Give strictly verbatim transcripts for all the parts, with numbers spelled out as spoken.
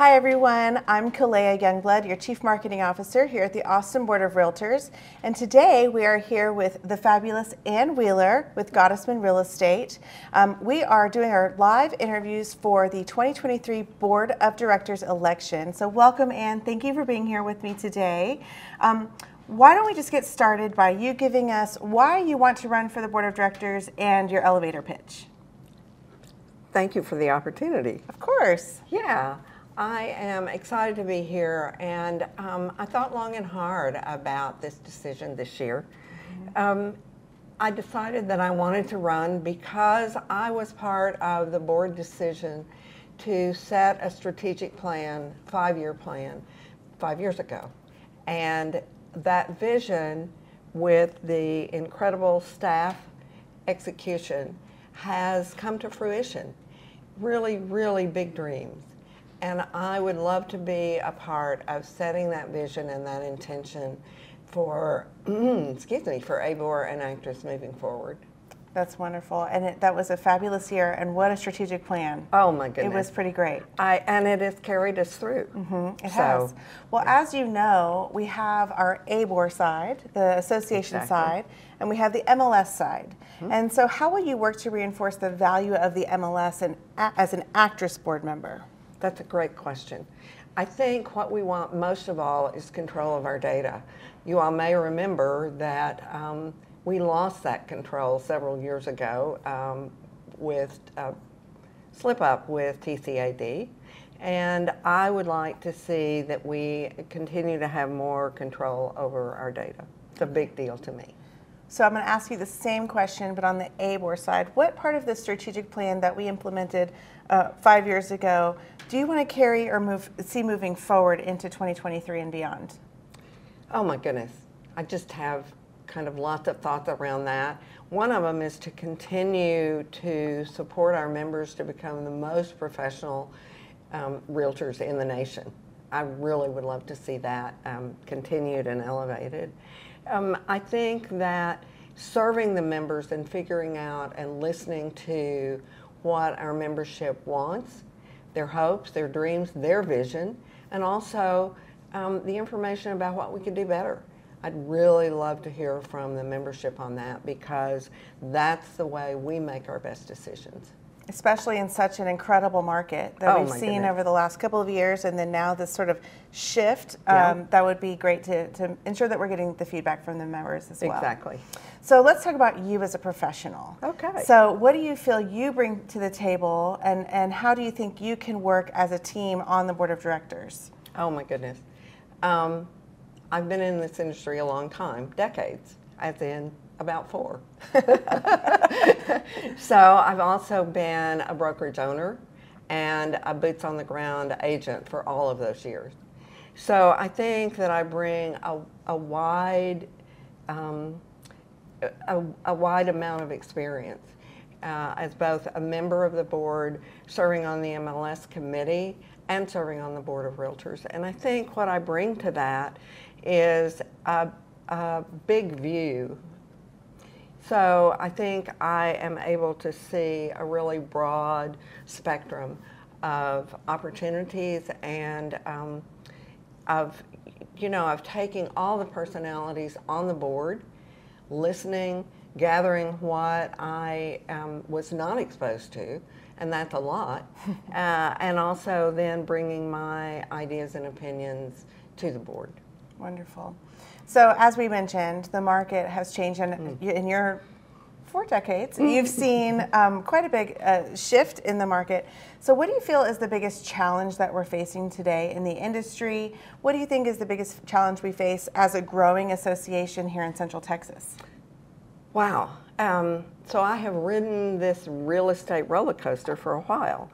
Hi everyone, I'm Kalea Youngblood, your Chief Marketing Officer here at the Austin Board of Realtors, and today we are here with the fabulous Anne Wheeler with Gottesman Real Estate. Um, we are doing our live interviews for the twenty twenty-three Board of Directors election. So welcome, Anne. Thank you for being here with me today. Um, why don't we just get started by you giving us why you want to run for the Board of Directors and your elevator pitch. Thank you for the opportunity. Of course. Yeah. I am excited to be here, and um, I thought long and hard about this decision this year. Um, I decided that I wanted to run because I was part of the board decision to set a strategic plan, five-year plan, five years ago. And that vision, with the incredible staff execution, has come to fruition. Really, really big dreams. And I would love to be a part of setting that vision and that intention for, excuse me, for ACEable and ACTRIS moving forward. That's wonderful. And it, that was a fabulous year, and what a strategic plan. Oh my goodness. It was pretty great. I, and it has carried us through. Mm-hmm. It so, has. Well, yeah. As you know, we have our ACEable side, the association exactly. side, and we have the M L S side. Mm-hmm. And so how will you work to reinforce the value of the M L S and, as an ACTRIS board member? That's a great question. I think what we want most of all is control of our data. You all may remember that um, we lost that control several years ago um, with a slip-up with T C A D, and I would like to see that we continue to have more control over our data. It's a big deal to me. So I'm going to ask you the same question, but on the ACEable side. What part of the strategic plan that we implemented uh, five years ago do you want to carry or move, see moving forward into twenty twenty-three and beyond? Oh my goodness. I just have kind of lots of thoughts around that. One of them is to continue to support our members to become the most professional um, realtors in the nation. I really would love to see that um, continued and elevated. Um, I think that serving the members and figuring out and listening to what our membership wants, their hopes, their dreams, their vision, and also um, the information about what we can do better. I'd really love to hear from the membership on that, because that's the way we make our best decisions. Especially in such an incredible market that oh we've seen goodness. over the last couple of years, and then now this sort of shift, yeah. um, that would be great to, to ensure that we're getting the feedback from the members as well. Exactly. So let's talk about you as a professional. Okay. So what do you feel you bring to the table, and, and how do you think you can work as a team on the Board of Directors? Oh my goodness. Um, I've been in this industry a long time, decades, as in about four. So I've also been a brokerage owner and a boots on the ground agent for all of those years. So I think that I bring a, a wide um, a, a wide amount of experience uh, as both a member of the board, serving on the M L S committee, and serving on the Board of Realtors. And I think what I bring to that is a, a big view. So I think I am able to see a really broad spectrum of opportunities and um, of, you know, of taking all the personalities on the board, listening, gathering what I um, was not exposed to, and that's a lot, uh, and also then bringing my ideas and opinions to the board. Wonderful. So as we mentioned, the market has changed, and in your four decades, you've seen um, quite a big uh, shift in the market. So what do you feel is the biggest challenge that we're facing today in the industry? What do you think is the biggest challenge we face as a growing association here in Central Texas? Wow. Um, so I have ridden this real estate roller coaster for a while.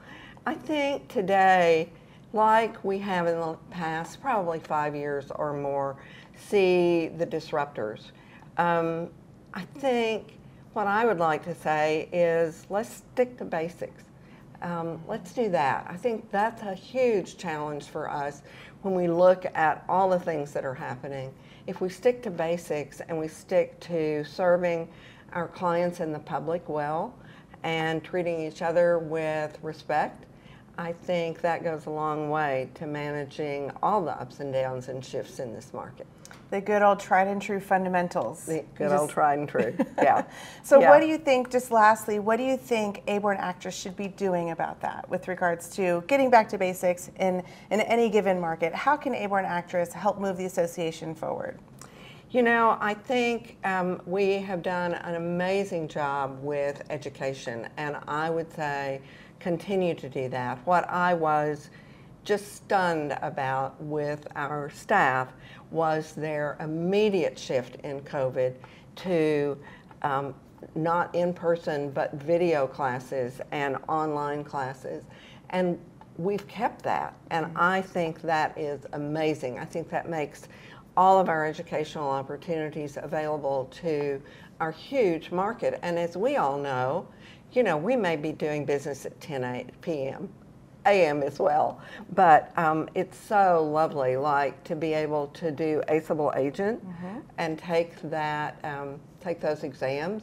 I think today, like we have in the past probably five years or more, see the disruptors. Um, I think what I would like to say is let's stick to basics. Um, let's do that. I think that's a huge challenge for us when we look at all the things that are happening. If we stick to basics and we stick to serving our clients and the public well and treating each other with respect, I think that goes a long way to managing all the ups and downs and shifts in this market. The good old tried and true fundamentals. The good just... old tried and true, yeah. So yeah. What do you think, just lastly, what do you think ACEable and ACTRIS should be doing about that with regards to getting back to basics in, in any given market? How can ACEable and ACTRIS help move the association forward? You know, I think um, we have done an amazing job with education, and I would say continue to do that. What I was just stunned about with our staff was their immediate shift in COVID to um, not in-person but video classes and online classes, and we've kept that, and I think that is amazing. I think that makes all of our educational opportunities available to our huge market. And as we all know, you know, we may be doing business at ten p m a m as well, but um, it's so lovely, like, to be able to do ACEable Agent mm-hmm. and take that, um, take those exams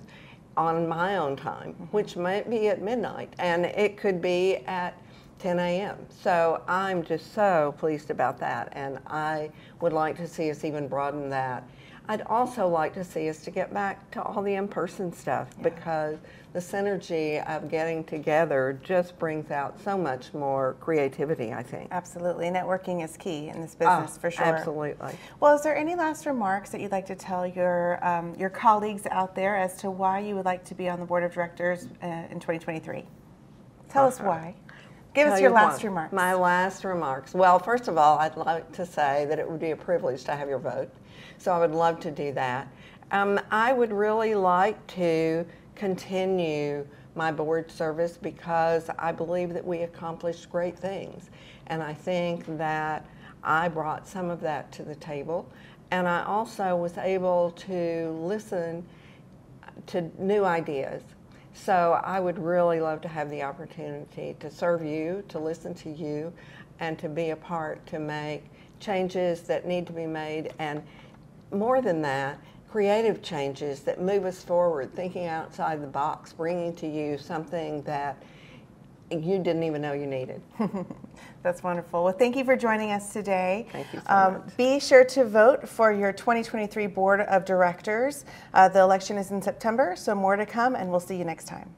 on my own time, mm-hmm. which might be at midnight, and it could be at ten a m So I'm just so pleased about that, and I would like to see us even broaden that. I'd also like to see us to get back to all the in-person stuff yeah. because the synergy of getting together just brings out so much more creativity, I think. Absolutely. Networking is key in this business, oh, for sure. Absolutely. Well, is there any last remarks that you'd like to tell your, um, your colleagues out there as to why you would like to be on the board of directors uh, in twenty twenty-three? Tell us why. Give us your last remarks. My last remarks. Well, first of all, I'd like to say that it would be a privilege to have your vote. So I would love to do that. Um, I would really like to continue my board service because I believe that we accomplished great things. And I think that I brought some of that to the table. And I also was able to listen to new ideas. So I would really love to have the opportunity to serve you, to listen to you, and to be a part to make changes that need to be made, and more than that, creative changes that move us forward, thinking outside the box, bringing to you something that you didn't even know you needed. That's wonderful. Well, thank you for joining us today. Thank you so um, much. Be sure to vote for your twenty twenty-three Board of Directors. Uh, the election is in September, so more to come, and we'll see you next time.